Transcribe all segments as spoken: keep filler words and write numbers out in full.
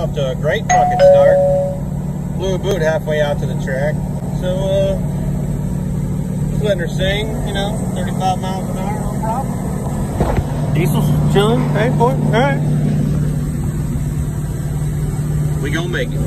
off to a great fucking start. Blew a boot halfway out to the track. So, uh, just letting her sing, you know, thirty-five miles an hour, no problem. Diesel's chilling, paid for it, all right. We gonna make it.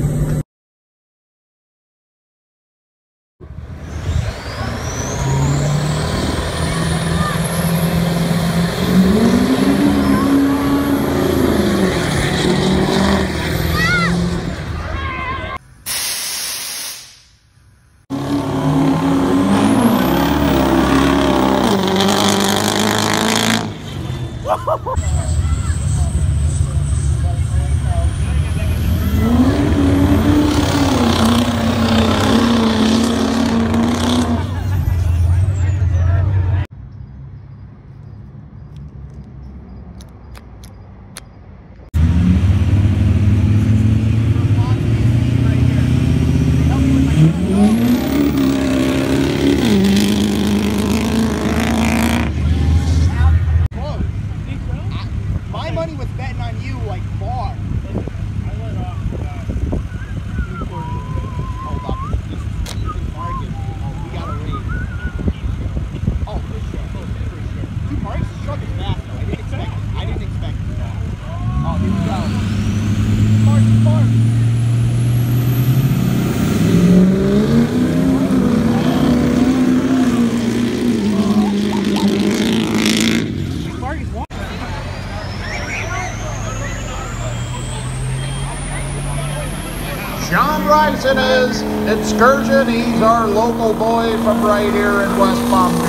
John Rice it is, Excursion, he's our local boy from right here in West Palm Beach.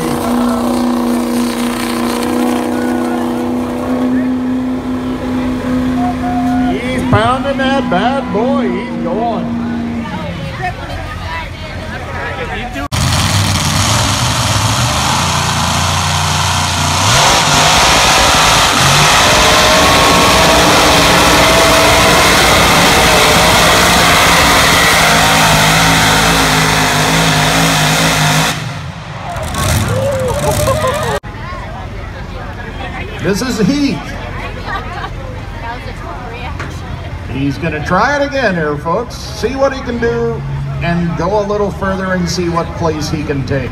He's pounding that bad boy, he's going. This is heat. He's gonna try it again here, folks. See what he can do and go a little further and see what place he can take.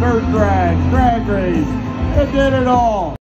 dirt drag, drag race, it did it all.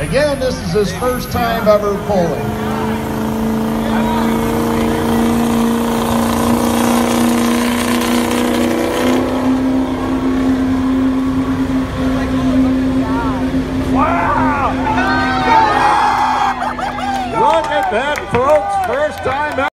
Again, this is his first time ever pulling. That, folks, first time out.